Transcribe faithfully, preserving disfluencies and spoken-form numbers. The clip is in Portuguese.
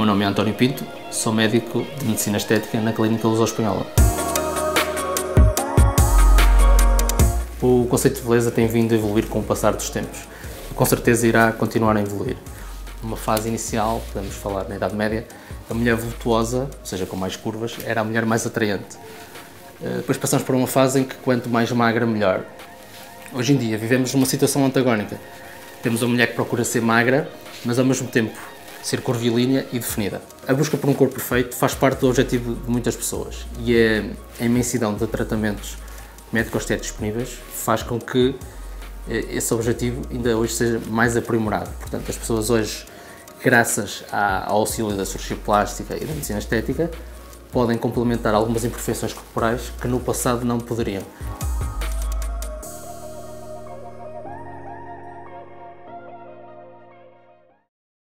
meu nome é António Pinto, sou médico de Medicina Estética na Clínica Luso-Espanhola. O conceito de beleza tem vindo a evoluir com o passar dos tempos e com certeza irá continuar a evoluir. Numa fase inicial, podemos falar na Idade Média, a mulher voluptuosa, ou seja, com mais curvas, era a mulher mais atraente. Depois passamos por uma fase em que quanto mais magra, melhor. Hoje em dia vivemos numa situação antagónica. Temos a mulher que procura ser magra, mas ao mesmo tempo ser curvilínea e definida. A busca por um corpo perfeito faz parte do objetivo de muitas pessoas e a imensidão de tratamentos médico-estéticos disponíveis faz com que esse objetivo ainda hoje seja mais aprimorado. Portanto, as pessoas hoje, graças ao auxílio da cirurgia plástica e da medicina estética, podem complementar algumas imperfeições corporais que no passado não poderiam.